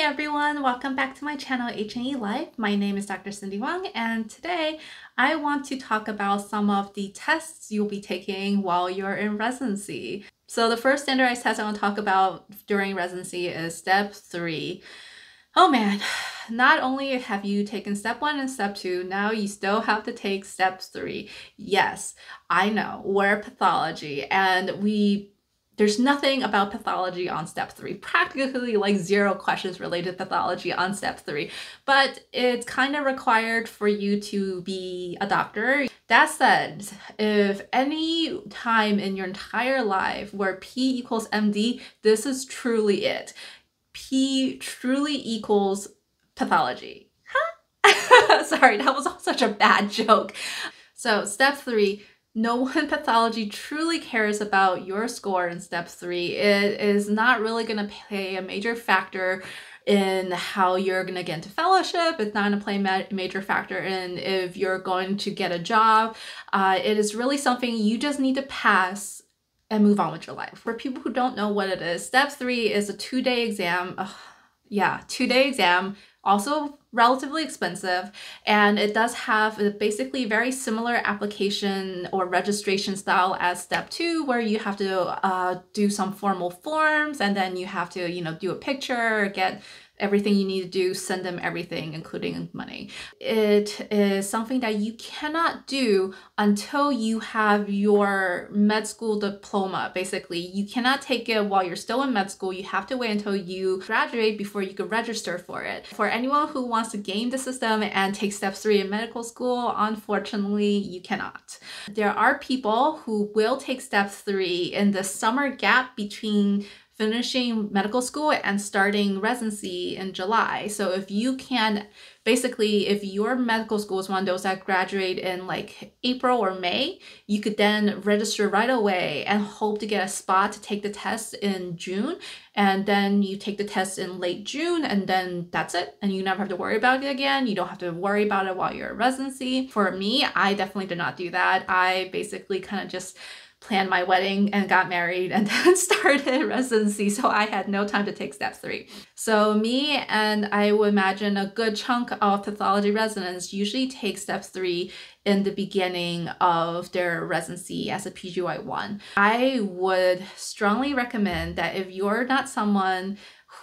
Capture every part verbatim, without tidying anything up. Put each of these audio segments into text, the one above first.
Hey everyone, welcome back to my channel H and E Life. My name is Doctor Cindy Wang, and today I want to talk about some of the tests you'll be taking while you're in residency. So the first standardized test I want to talk about during residency is Step Three. Oh man, not only have you taken Step One and Step Two, now you still have to take Step Three. Yes, I know, we're pathology, and we There's nothing about pathology on Step Three, practically like zero questions related to pathology on Step Three, but it's kind of required for you to be a doctor. That said, if any time in your entire life where P equals M D, this is truly it. P truly equals pathology. Huh? Sorry, that was all such a bad joke. So Step Three. No one pathology truly cares about your score in Step Three. It is not really going to play a major factor in how you're going to get into fellowship. It's not going to play a major factor in if you're going to get a job. Uh, it is really something you just need to pass and move on with your life. For people who don't know what it is, Step Three is a two-day exam. Ugh, yeah, two-day exam. Also relatively expensive, and it does have a basically very similar application or registration style as Step Two, where you have to uh, do some formal forms, and then you have to, you know, do a picture, get everything you need to do, send them everything, including money. It is something that you cannot do until you have your med school diploma. Basically, you cannot take it while you're still in med school. You have to wait until you graduate before you can register for it. For anyone who wants to game the system and take Step Three in medical school, unfortunately, you cannot. There are people who will take Step Three in the summer gap between finishing medical school and starting residency in July. So if you can, basically, if your medical school is one of those that graduate in like April or May, you could then register right away and hope to get a spot to take the test in June. And then you take the test in late June, and then that's it. And you never have to worry about it again. You don't have to worry about it while you're in residency. For me, I definitely did not do that. I basically kind of just planned my wedding and got married and then started residency, so I had no time to take Step Three. So me and I would imagine a good chunk of pathology residents usually take Step Three in the beginning of their residency as a P G Y one. I would strongly recommend that if you're not someone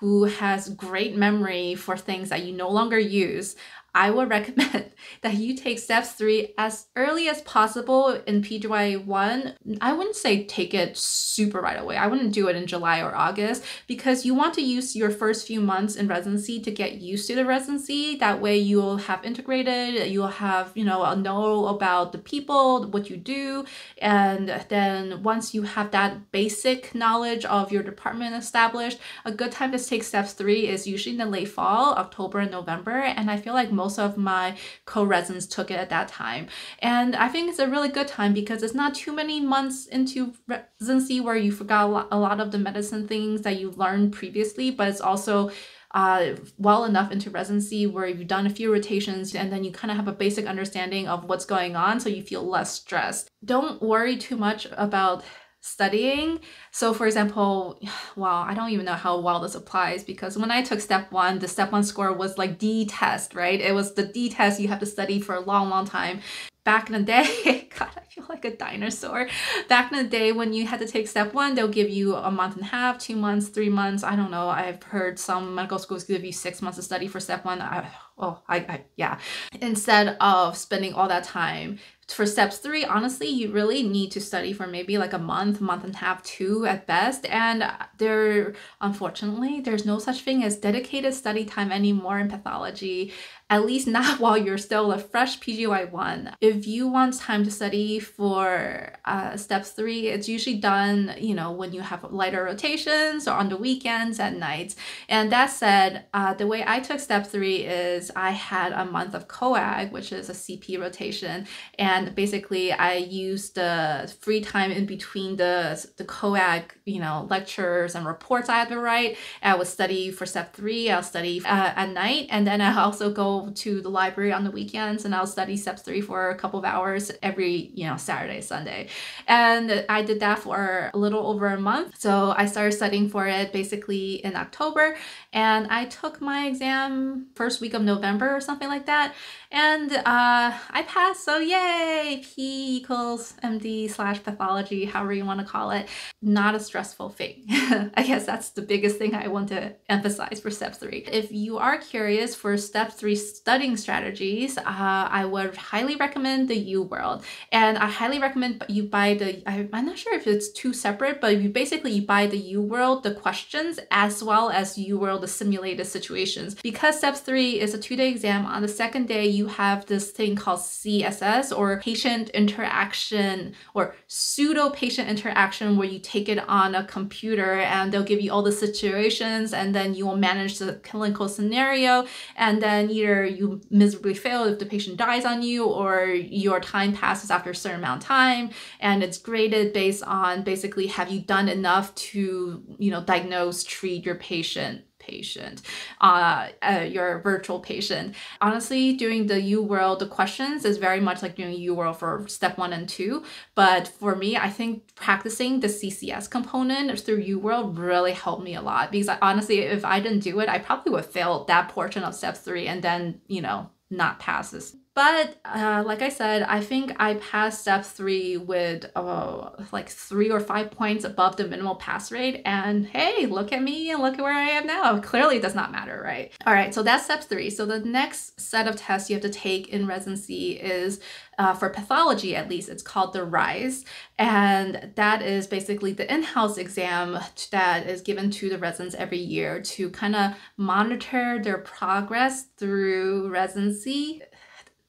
who has great memory for things that you no longer use, I would recommend that you take Step Three as early as possible in P G Y one. I wouldn't say take it super right away. I wouldn't do it in July or August, because you want to use your first few months in residency to get used to the residency. That way you'll have integrated, you'll have, you know, know about the people, what you do. And then once you have that basic knowledge of your department established, a good time to take Step Three is usually in the late fall, October and November. And I feel like most Most of my co-residents took it at that time. And I think it's a really good time because it's not too many months into residency where you forgot a lot, a lot of the medicine things that you learned previously, but it's also uh, well enough into residency where you've done a few rotations and then you kind of have a basic understanding of what's going on, so you feel less stressed. Don't worry too much about studying. So for example, well, I don't even know how well this applies, because when I took Step One, the Step One score was like D test, right? It was the D test you have to study for a long, long time. Back in the day, God, I feel like a dinosaur. Back in the day when you had to take Step One, they'll give you a month and a half, two months, three months. I don't know. I've heard some medical schools give you six months to study for Step One. I, oh, I, I, yeah. Instead of spending all that time for Step Three, honestly, you really need to study for maybe like a month, month and a half, two at best. And there, unfortunately, there's no such thing as dedicated study time anymore in pathology, at least not while you're still a fresh P G Y one. If you want time to study for uh, Step Three, it's usually done, you know, when you have lighter rotations or on the weekends at nights. And that said, uh, the way I took Step Three is I had a month of coag, which is a C P rotation, and and basically I used the free time in between the, the coag, you know, lectures and reports I had to write. I would study for step three, I'll study uh, at night, and then I also go to the library on the weekends and I'll study step three for a couple of hours every, you know, Saturday, Sunday. And I did that for a little over a month. So I started studying for it basically in October, and I took my exam first week of November or something like that. And uh, I passed, so yay, P equals M D slash pathology, however you want to call it. Not a stressful thing. I guess that's the biggest thing I want to emphasize for step three. If you are curious for step three studying strategies, uh, I would highly recommend the UWorld. And I highly recommend you buy the, I, I'm not sure if it's two separate, but you basically you buy the UWorld, the questions, as well as UWorld, the simulated situations. Because step three is a two-day exam, on the second day, you have this thing called C S S, or patient interaction, or pseudo patient interaction, where you take it on a computer and they'll give you all the situations, and then you will manage the clinical scenario, and then either you miserably fail if the patient dies on you, or your time passes after a certain amount of time, and it's graded based on basically have you done enough to, you know, diagnose, treat your patient. patient, uh, uh, your virtual patient. Honestly, doing the UWorld, the questions is very much like doing UWorld for step one and two. But for me, I think practicing the C C S component through UWorld really helped me a lot, because I, honestly, if I didn't do it, I probably would fail that portion of step three and then, you know, not pass this. But uh, like I said, I think I passed step three with oh, like three or five points above the minimal pass rate. And hey, look at me and look at where I am now. Clearly it does not matter, right? All right, so that's step three. So the next set of tests you have to take in residency is, uh, for pathology at least, it's called the RISE. And that is basically the in-house exam that is given to the residents every year to kind of monitor their progress through residency.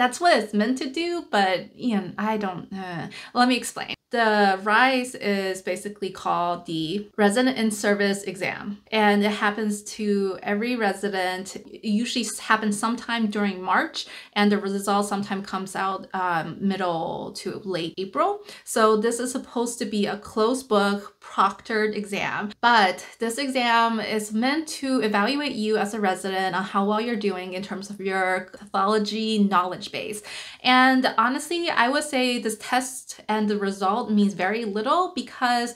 That's what it's meant to do, but you know, I don't, uh, let me explain. The RISE is basically called the Resident in Service Exam, and it happens to every resident. It usually happens sometime during March, and the result sometime comes out um, middle to late April. So this is supposed to be a closed book, proctored exam, but this exam is meant to evaluate you as a resident on how well you're doing in terms of your pathology knowledge base. And honestly, I would say this test and the result means very little, because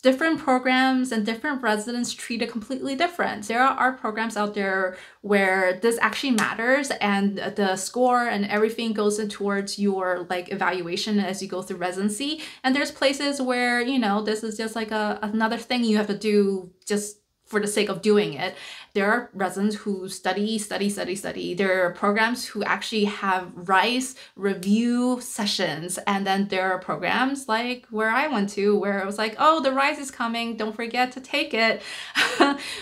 different programs and different residents treat it completely different. There are programs out there where this actually matters, and the score and everything goes in towards your like evaluation as you go through residency. And there's places where, you know, this is just like a, another thing you have to do just for the sake of doing it. There are residents who study, study, study, study. There are programs who actually have RISE review sessions. And then there are programs like where I went to, where it was like, oh, the RISE is coming, don't forget to take it.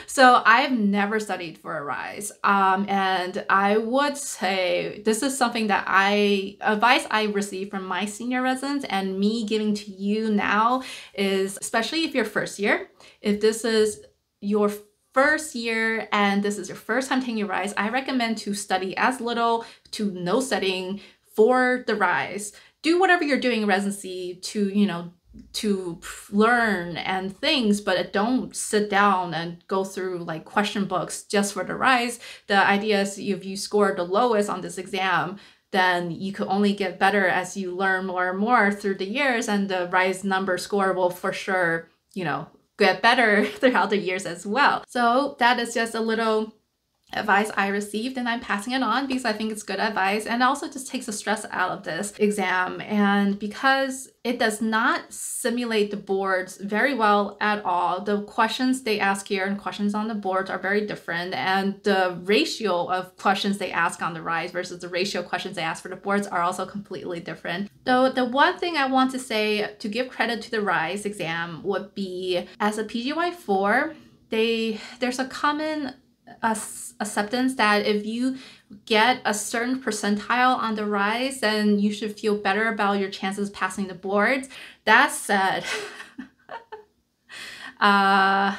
So I've never studied for a RISE. Um, and I would say this is something that I, advice I received from my senior residents and me giving to you now is, especially if you're first year, if this is your first year and this is your first time taking your RISE, I recommend to study as little to no studying for the RISE. Do whatever you're doing in residency to, you know, to learn and things, but don't sit down and go through like question books just for the RISE. The idea is if you score the lowest on this exam, then you could only get better as you learn more and more through the years, and the RISE number score will for sure, you know, get better throughout the years as well. So that is just a little advice I received, and I'm passing it on because I think it's good advice, and also just takes the stress out of this exam. And because it does not simulate the boards very well at all, the questions they ask here and questions on the boards are very different, and the ratio of questions they ask on the RISE versus the ratio of questions they ask for the boards are also completely different. So the one thing I want to say to give credit to the RISE exam would be, as a P G Y four, they there's a common acceptance that if you get a certain percentile on the RISE, then you should feel better about your chances passing the boards. That said, uh,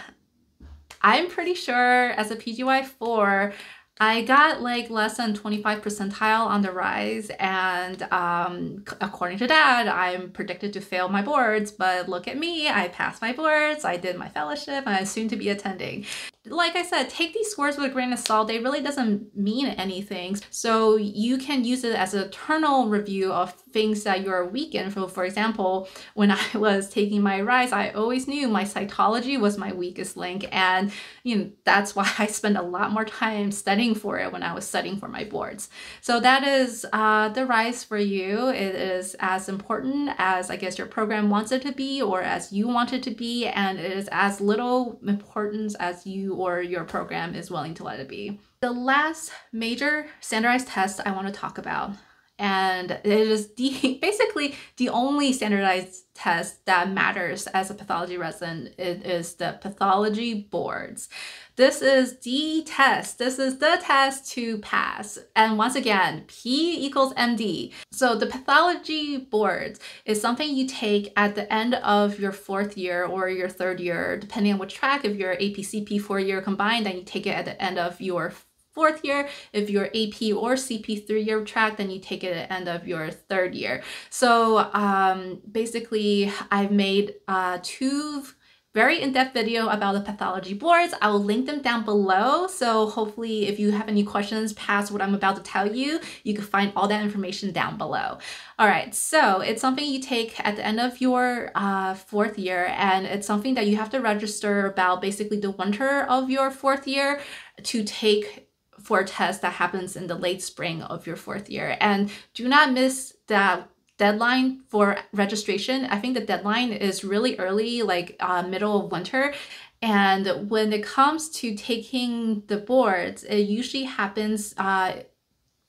I'm pretty sure as a P G Y four, I got like less than twenty-five percentile on the RISE, and um, according to that, I'm predicted to fail my boards, but look at me, I passed my boards, I did my fellowship, and I'm soon to be attending. Like I said, take these scores with a grain of salt. They really doesn't mean anything. So you can use it as an internal review of things that you're weak in. For, for example, when I was taking my RISE, I always knew my cytology was my weakest link. And you know, that's why I spend a lot more time studying for it when I was studying for my boards. So that is uh, the RISE for you. It is as important as I guess your program wants it to be or as you want it to be. And it is as little importance as you or your program is willing to let it be. The last major standardized test I want to talk about, and it is the, basically the only standardized test that matters as a pathology resident, it is the pathology boards. This is the test. This is the test to pass. And once again, P equals M D. So the pathology boards is something you take at the end of your fourth year or your third year, depending on which track. If you're A P C P four-year combined, then you take it at the end of your fourth year. If you're A P or C P three-year track, then you take it at the end of your third year. So um, basically, I've made uh, two very in-depth video about the pathology boards. I will link them down below. So hopefully if you have any questions past what I'm about to tell you, you can find all that information down below. All right, so it's something you take at the end of your uh, fourth year, and it's something that you have to register about basically the winter of your fourth year to take for a test that happens in the late spring of your fourth year. And do not miss that deadline for registration. I think the deadline is really early, like uh, middle of winter. And when it comes to taking the boards, it usually happens, uh,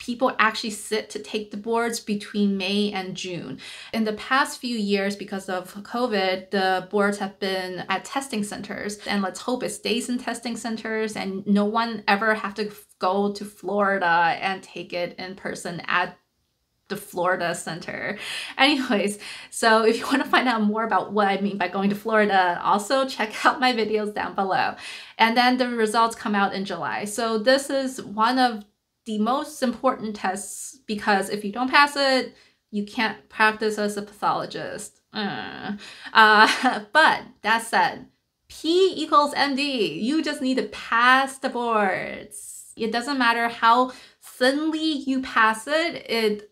people actually sit to take the boards between May and June. In the past few years, because of COVID, the boards have been at testing centers, and let's hope it stays in testing centers and no one ever have to go to Florida and take it in person at the Florida Center. Anyways, so if you want to find out more about what I mean by going to Florida, also check out my videos down below. And then the results come out in July. So this is one of the most important tests, because if you don't pass it, you can't practice as a pathologist. Uh, uh, but that said, P equals M D. You just need to pass the boards. It doesn't matter how thinly you pass it, it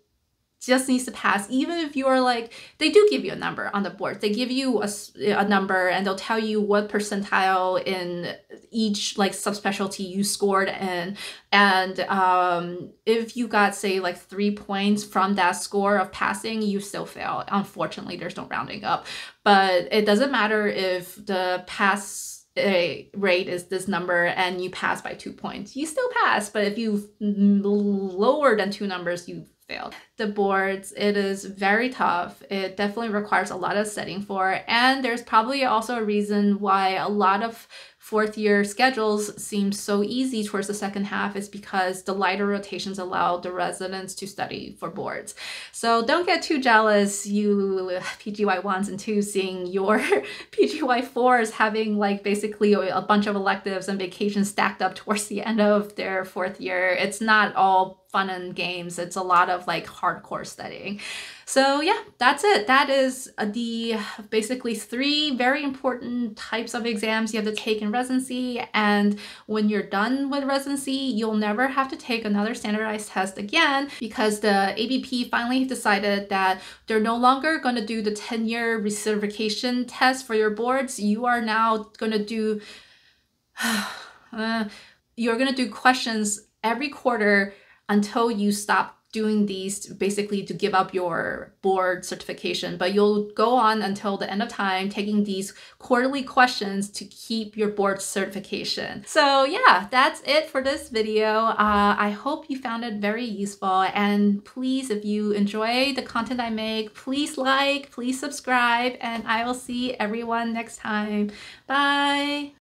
just needs to pass. Even if you're like, they do give you a number on the boards. They give you a, a number, and they'll tell you what percentile in each like subspecialty you scored in. And um, if you got say like three points from that score of passing, you still fail. Unfortunately, there's no rounding up, but it doesn't matter if the pass a rate is this number and you pass by two points, you still pass. But if you've lower than two numbers, you fail. The boards, it is very tough. It definitely requires a lot of studying for, and there's probably also a reason why a lot of fourth year schedules seem so easy towards the second half, is because the lighter rotations allow the residents to study for boards. So don't get too jealous, you P G Y ones and twos, seeing your P G Y fours having like basically a bunch of electives and vacations stacked up towards the end of their fourth year. It's not all fun and games. It's a lot of like hardcore studying. So yeah, that's it. That is the basically three very important types of exams you have to take in residency. And when you're done with residency, you'll never have to take another standardized test again, because the A B P finally decided that they're no longer going to do the ten-year recertification test for your boards. You are now going to do, uh, you're going to do questions every quarter until you stop doing these, basically to give up your board certification. But you'll go on until the end of time taking these quarterly questions to keep your board certification. So yeah, that's it for this video. Uh, I hope you found it very useful, and please, if you enjoy the content I make, please like, please subscribe, and I will see everyone next time. Bye.